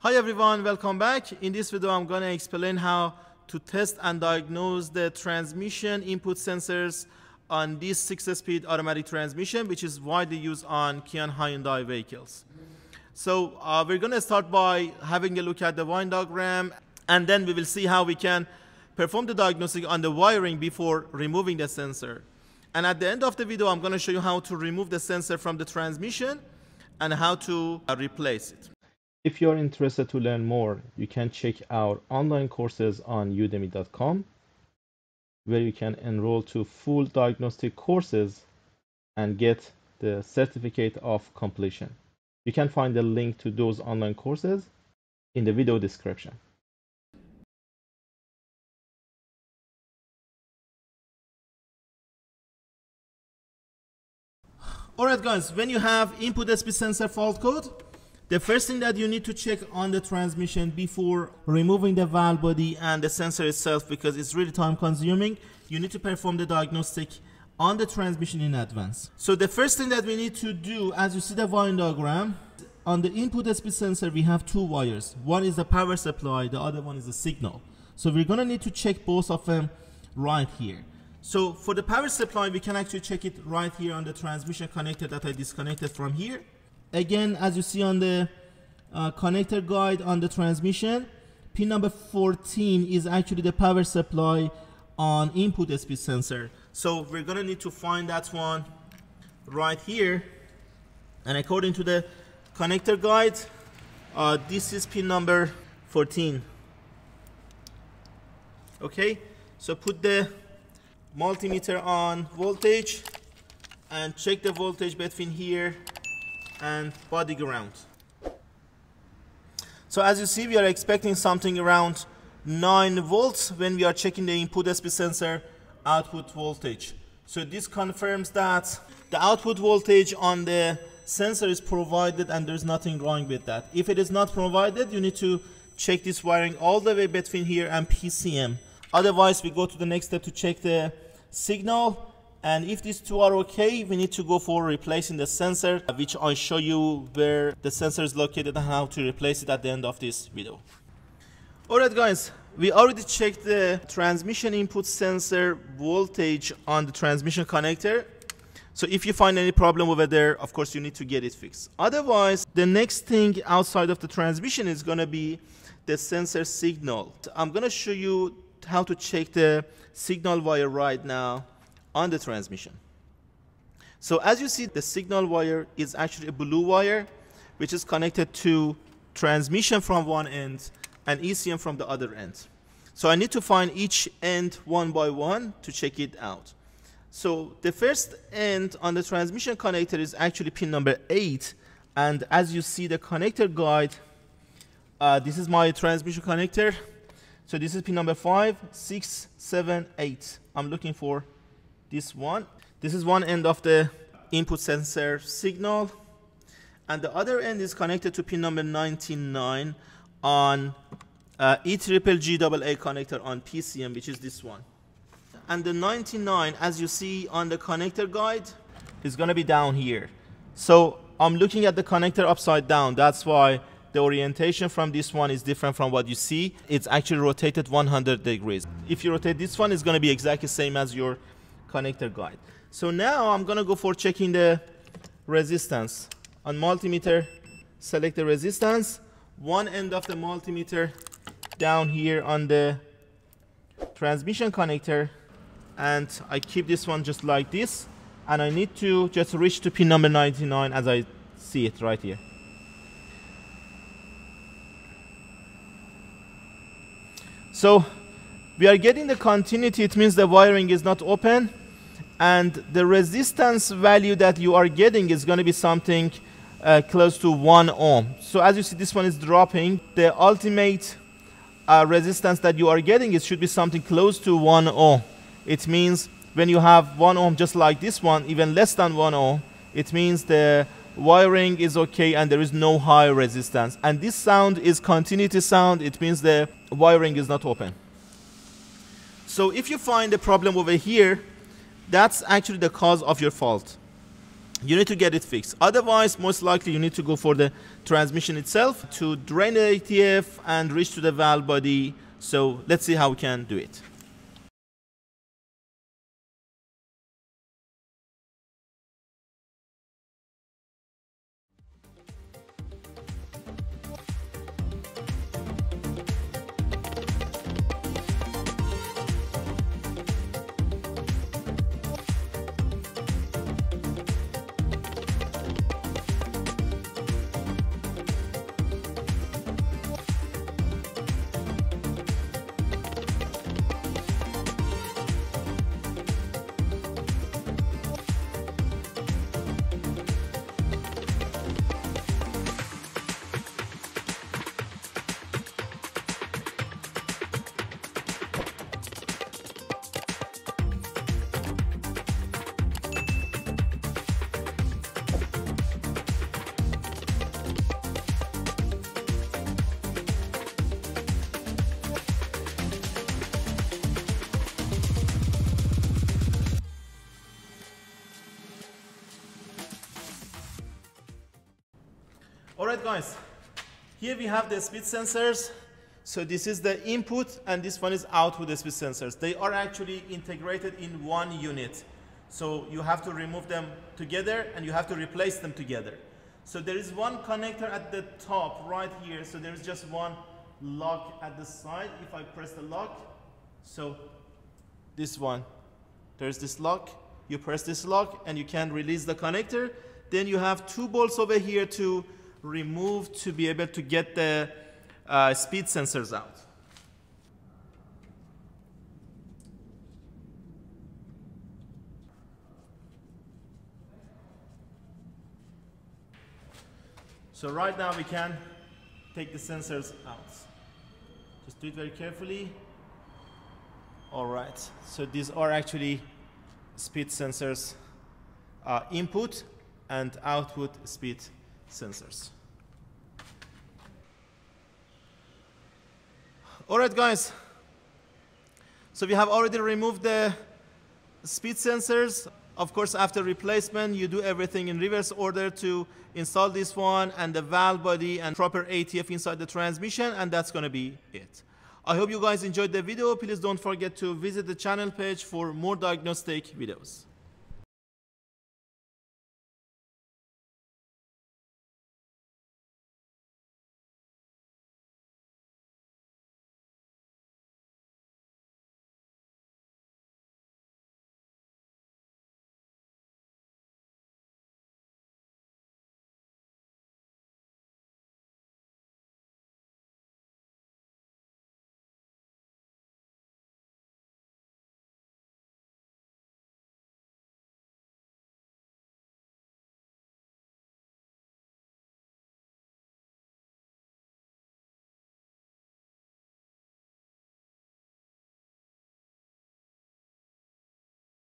Hi everyone, welcome back. In this video I'm going to explain how to test and diagnose the transmission input sensors on this 6-speed automatic transmission, which is widely used on Kia and Hyundai vehicles. So we're going to start by having a look at the wind diagram, and then we will see how we can perform the diagnostic on the wiring before removing the sensor. And at the end of the video I'm going to show you how to remove the sensor from the transmission and how to replace it. If you are interested to learn more, you can check our online courses on udemy.com, where you can enroll to full diagnostic courses and get the certificate of completion. You can find the link to those online courses in the video description. Alright guys, when you have input speed sensor fault code, the first thing that you need to check on the transmission before removing the valve body and the sensor itself, because it's really time consuming, you need to perform the diagnostic on the transmission in advance. So the first thing that we need to do, as you see the wiring diagram, on the input speed sensor we have two wires. One is the power supply, the other one is the signal. So we're going to need to check both of them right here. So for the power supply we can actually check it right here on the transmission connector that I disconnected from here. Again, as you see on the connector guide on the transmission, pin number 14 is actually the power supply on input speed sensor. So we're going to need to find that one right here. And according to the connector guide, this is pin number 14. Okay, so put the multimeter on voltage and check the voltage between here and body ground. So as you see, we are expecting something around 9 volts when we are checking the input speed sensor output voltage. So this confirms that the output voltage on the sensor is provided and there's nothing wrong with that. If it is not provided, you need to check this wiring all the way between here and PCM. Otherwise, we go to the next step to check the signal. And if these two are okay, we need to go for replacing the sensor, which I show you where the sensor is located and how to replace it at the end of this video. Alright guys, we already checked the transmission input sensor voltage on the transmission connector. So if you find any problem over there, of course you need to get it fixed. Otherwise, the next thing outside of the transmission is going to be the sensor signal. I'm going to show you how to check the signal wire right now on the transmission. So as you see, the signal wire is actually a blue wire, which is connected to transmission from one end and ECM from the other end. So I need to find each end one by one to check it out. So the first end on the transmission connector is actually pin number 8. And as you see the connector guide, this is my transmission connector. So this is pin number 5, 6, 7, 8. I'm looking for this one. This is one end of the input sensor signal, and the other end is connected to pin number 99 on EGGA connector on PCM, which is this one. And the 99, as you see on the connector guide, is going to be down here. So I'm looking at the connector upside down. That's why the orientation from this one is different from what you see. It's actually rotated 100 degrees. If you rotate this one, it's going to be exactly same as your connector guide. So now I'm going to go for checking the resistance. On multimeter, select the resistance. One end of the multimeter down here on the transmission connector, and I keep this one just like this, and I need to just reach to pin number 99 as I see it right here. So we are getting the continuity. It means the wiring is not open, and the resistance value that you are getting is going to be something close to 1 ohm. So as you see, this one is dropping. The ultimate resistance that you are getting, it should be something close to 1 ohm. It means when you have 1 ohm, just like this one, even less than 1 ohm, it means the wiring is okay and there is no high resistance. And this sound is continuity sound. It means the wiring is not open. So if you find a problem over here, that's actually the cause of your fault. you need to get it fixed. Otherwise, most likely you need to go for the transmission itself to drain the ATF and reach to the valve body. So let's see how we can do it. Alright guys, here we have the speed sensors. So this is the input and this one is output, the speed sensors. They are actually integrated in one unit. So you have to remove them together and you have to replace them together. So there is one connector at the top right here. So there is just one lock at the side. If I press the lock, so this one, there's this lock. You press this lock and you can release the connector. Then you have two bolts over here to remove to be able to get the speed sensors out. So right now we can take the sensors out. Just do it very carefully. All right, so these are actually speed sensors, input and output speed sensors. Alright guys, so we have already removed the speed sensors. Of course, after replacement you do everything in reverse order to install this one and the valve body and proper ATF inside the transmission, and that's gonna be it. I hope you guys enjoyed the video. Please don't forget to visit the channel page for more diagnostic videos.